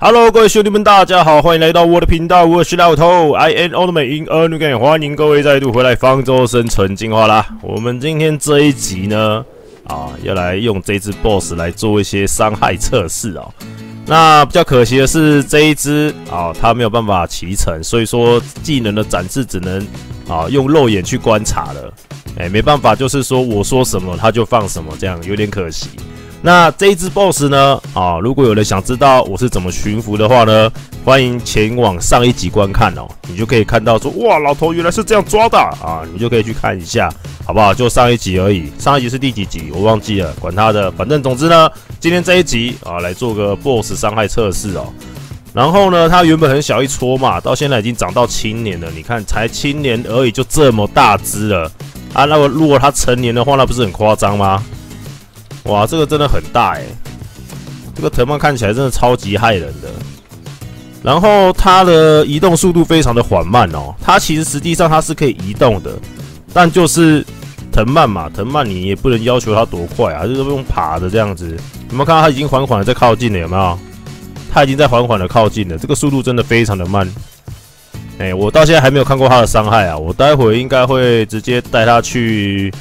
Hello， 各位兄弟们，大家好，欢迎来到我的频道，我是老头 ，I am Altimate 亞特梅爾，欢迎各位再度回来方舟生存进化啦。我们今天这一集呢，要来用这只 BOSS 来做一些伤害测试哦。那比较可惜的是这一只它没有办法骑乘，所以说技能的展示只能用肉眼去观察了。没办法，就是说我说什么它就放什么，这样有点可惜。 那这一只 BOSS 呢？如果有人想知道我是怎么驯服的话呢，欢迎前往上一集观看哦，你就可以看到说，哇，老头原来是这样抓的啊，你就可以去看一下，好不好？就上一集而已，上一集是第几集我忘记了，管他的，反正总之呢，今天这一集来做个 BOSS 伤害测试哦。然后呢，它原本很小一撮嘛，到现在已经长到青年了，你看才青年而已就这么大只了啊！那如果它成年的话，那不是很夸张吗？ 哇，这个真的很大哎、欸！这个藤蔓看起来真的超级害人的。然后它的移动速度非常的缓慢哦。它其实实际上它是可以移动的，但就是藤蔓嘛，藤蔓你也不能要求它多快啊，就是用爬的这样子。有没有看到它已经缓缓的在靠近了？有没有？它已经在缓缓的靠近了，这个速度真的非常的慢。哎，我到现在还没有看过它的伤害啊，我待会应该会直接带它去。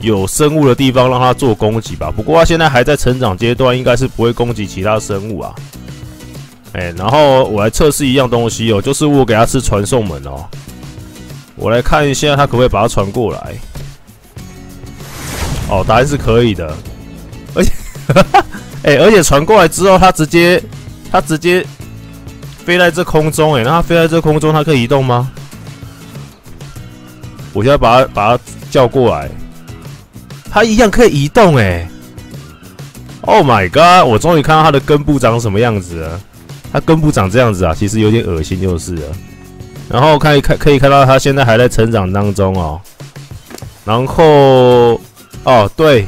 有生物的地方让它做攻击吧，不过它现在还在成长阶段，应该是不会攻击其他生物啊。然后我来测试一样东西哦，就是我给它吃传送门哦，我来看一下它可不可以把它传过来。哦，答案是可以的，而且而且传过来之后，它直接飞在这空中，那它飞在这空中，它可以移动吗？我现在把它叫过来。 它一样可以移动哎 ！Oh my god！ 我终于看到它的根部长什么样子了。它根部长这样子啊，其实有点恶心就是了。然后可以看到它现在还在成长当中哦。然后哦，对，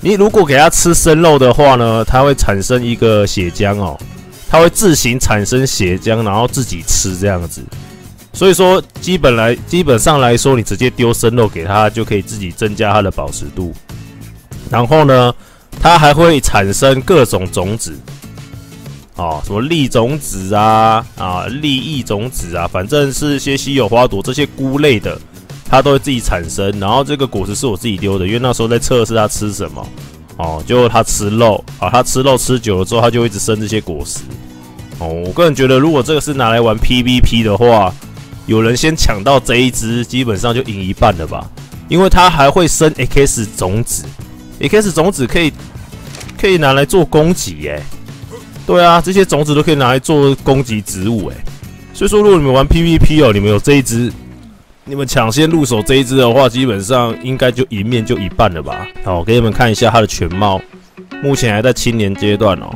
你如果给它吃生肉的话呢，它会产生一个血浆哦，它会自行产生血浆，然后自己吃这样子。 所以说，基本上来说，你直接丢生肉给它，就可以自己增加它的饱食度。然后呢，它还会产生各种种子，什么粒种子啊，粒异种子啊，反正是一些稀有花朵这些菇类的，它都会自己产生。然后这个果实是我自己丢的，因为那时候在测试它吃什么，结果它吃肉啊，它吃肉吃久了之后，它就一直生这些果实。我个人觉得，如果这个是拿来玩 PVP 的话， 有人先抢到这一只，基本上就赢一半了吧，因为它还会生 X 种子 ，X 种子可以拿来做攻击耶。对啊，这些种子都可以拿来做攻击植物哎。所以说，如果你们玩 PVP 哦，你们有这一只，你们抢先入手这一只的话，基本上应该就赢面就一半了吧。好，给你们看一下它的全貌，目前还在青年阶段哦。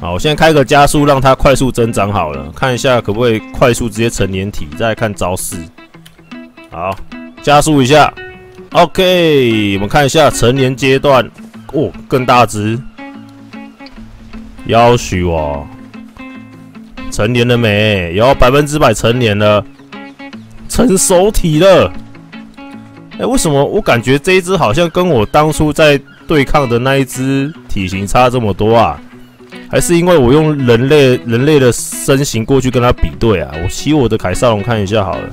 好，我现在开个加速，让它快速增长好了，看一下可不可以快速直接成年体，再来看招式。好，加速一下 ，OK， 我们看一下成年阶段，哦，更大只，要许哦，成年了没？有100%成年了，成熟体了。为什么我感觉这一只好像跟我当初在对抗的那一只体型差这么多啊？ 还是因为我用人类的身形过去跟他比对啊！我骑我的凯撒龙看一下好了，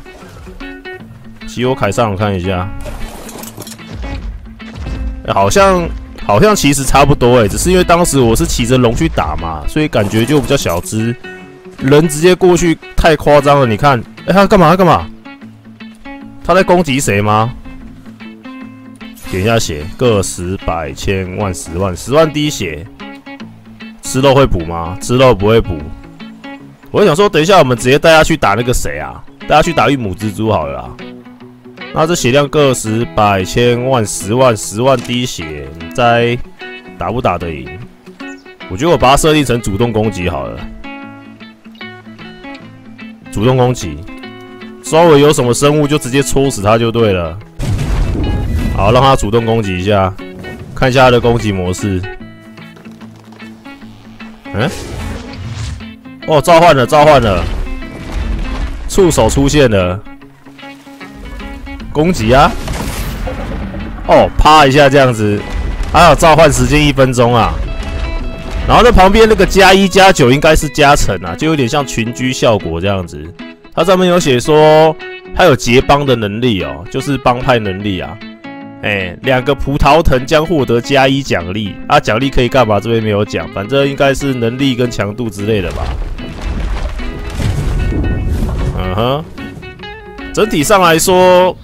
骑我凯撒龙看一下，好像其实差不多只是因为当时我是骑着龙去打嘛，所以感觉就比较小只。人直接过去太夸张了，你看，他干嘛？他干嘛？他在攻击谁吗？点一下血，个十百千万十万滴血。 吃肉会补吗？吃肉不会补。我想说，等一下我们直接带他去打那个谁啊？带他去打玉母蜘蛛好了啦。那这血量个十百千万10万滴血，你再打不打得赢？我觉得我把它设定成主动攻击好了。主动攻击，稍微有什么生物就直接戳死它就对了。好，让它主动攻击一下，看一下它的攻击模式。 哦，召唤了，触手出现了，攻击啊！哦，啪一下这样子，还有召唤时间1分钟啊！然后在旁边那个+1+9应该是加成啊，就有点像群居效果这样子。它上面有写说它有结帮的能力哦，就是帮派能力啊。哎，2个葡萄藤将获得+1奖励啊，奖励可以干嘛？这边没有讲，反正应该是能力跟强度之类的吧。嗯哼，整体上来说，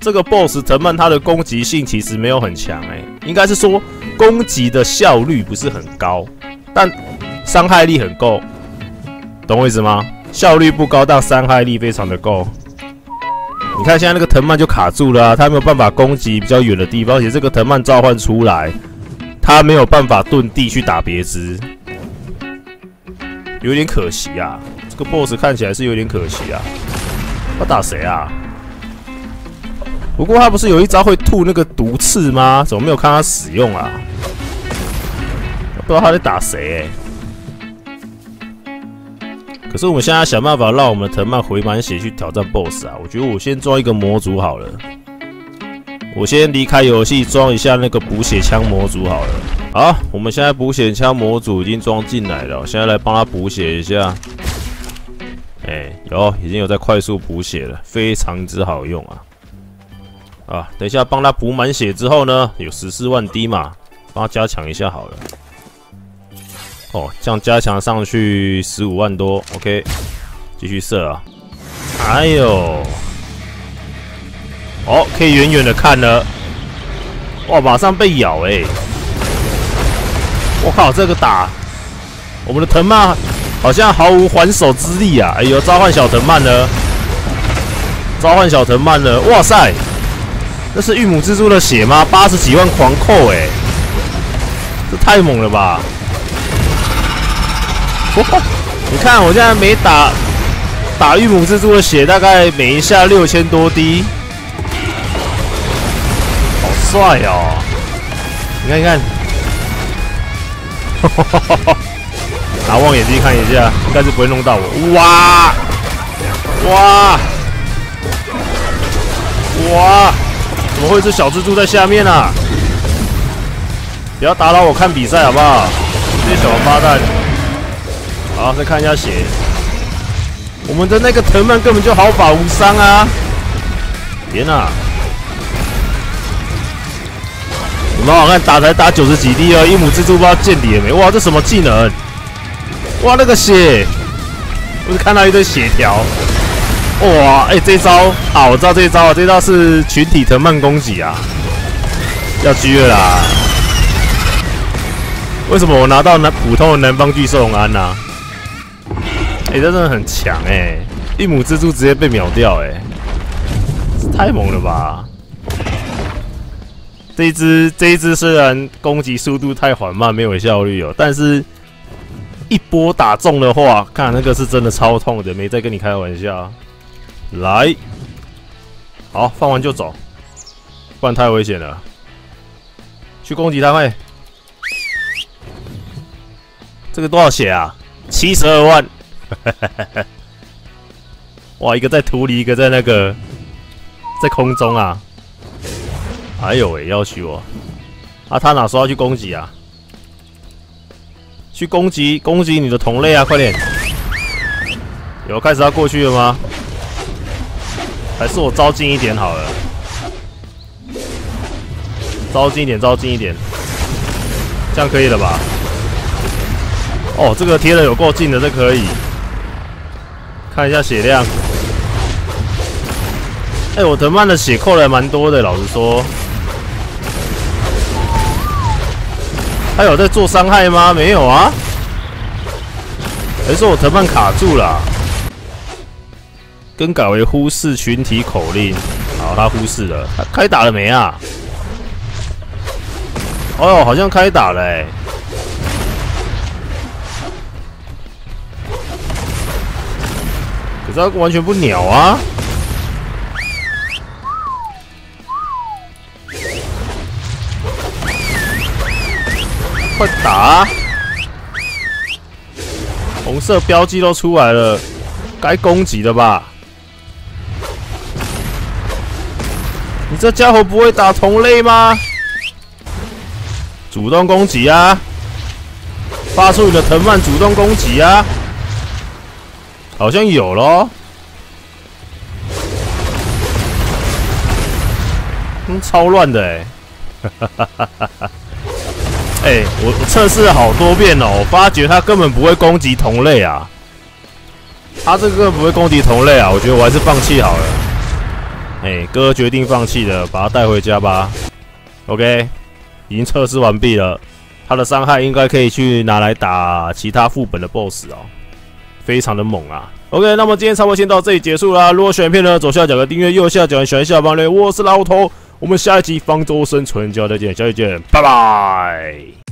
这个 BOSS 藤蔓它的攻击性其实没有很强哎，应该是说。 攻击的效率不是很高，但伤害力很够，懂我意思吗？效率不高，但伤害力非常的够。你看现在那个藤蔓就卡住了、啊，它没有办法攻击比较远的地方，而且这个藤蔓召唤出来，它没有办法遁地去打别枝，有点可惜啊。这个 BOSS 看起来是有点可惜啊。他打谁啊？不过他不是有一招会吐那个毒刺吗？怎么没有看他使用啊？不知道他在打谁欸。可是我们现在想办法让我们的藤蔓回满血去挑战 BOSS 啊！我觉得我先装一个模组好了，我先离开游戏装一下那个补血枪模组好了。好，我们现在补血枪模组已经装进来了，我现在来帮他补血一下。哎，有，已经有在快速补血了，非常之好用啊！ 啊，等一下帮他补满血之后呢，有14万滴嘛，帮他加强一下好了。哦，这样加强上去15万多 ，OK， 继续射啊！哎呦，哦，可以远远的看了，哇，马上被咬哎、欸！我靠，这个打，我们的藤蔓好像毫无还手之力啊！哎呦，召唤小藤蔓呢？召唤小藤蔓呢？哇塞！ 这是玉母蜘蛛的血吗？80几万狂扣哎、欸，这太猛了吧！你看我现在每打玉母蜘蛛的血，大概每一下6000多滴，好帅哦！你看，你看，拿望远镜看一下，应该是不会弄到我。哇哇哇！ 怎么会是小蜘蛛在下面啊？不要打扰我看比赛好不好？这些小王八蛋！好，再看一下血。我们的那个藤蔓根本就毫发无伤啊！天哪！我们好看打才打90几滴哦，一母蜘蛛不知道见底了没？哇，这什么技能？哇，那个血！我只看到一堆血条。 哇，哎、欸，这一招啊，我知道这一招啊，这一招是群体藤蔓攻击啊，要 G 了啦！为什么我拿到普通的南方巨兽安啊？哎、欸，这真的很强哎、欸，一母蜘蛛直接被秒掉哎、欸，太猛了吧！这一只虽然攻击速度太缓慢，没有效率哦，但是一波打中的话，看那个是真的超痛的，没在跟你开玩笑。 来，好，放完就走，不然太危险了。去攻击他们。这个多少血啊？72万。哇，一个在土里，一个在那个在空中啊。哎呦喂，要死我！啊，他哪说要去攻击啊？去攻击你的同类啊！快点。有开始要过去了吗？ 还是我招近一点好了，招近一点，这样可以了吧？哦，这个贴的有够近的，这可以。看一下血量。哎，我藤蔓的血扣了蛮多的，老实说。他有在做伤害吗？没有啊。还是我藤蔓卡住了。 更改为忽视群体口令。好，他忽视了。他开打了没啊？哦，好像开打了哎、欸。可是他完全不鸟啊！快打、啊！红色标记都出来了，该攻击的吧？ 你这家伙不会打同类吗？主动攻击啊！发出你的藤蔓主动攻击啊！好像有咯。超乱的哎、欸！哎、欸，我测试了好多遍哦，我发觉它根本不会攻击同类啊！它这个不会攻击同类啊，我觉得我还是放弃好了。哎、欸，哥决定放弃了，把它带回家吧。OK， 已经测试完毕了，它的伤害应该可以去拿来打其他副本的 BOSS 哦，非常的猛啊！OK， 那么今天差不多先到这里结束啦。如果喜欢影片呢，左下角的订阅，右下角喜欢下方留言。我是老头，我们下一集方舟生存就要再见，下期见，拜拜。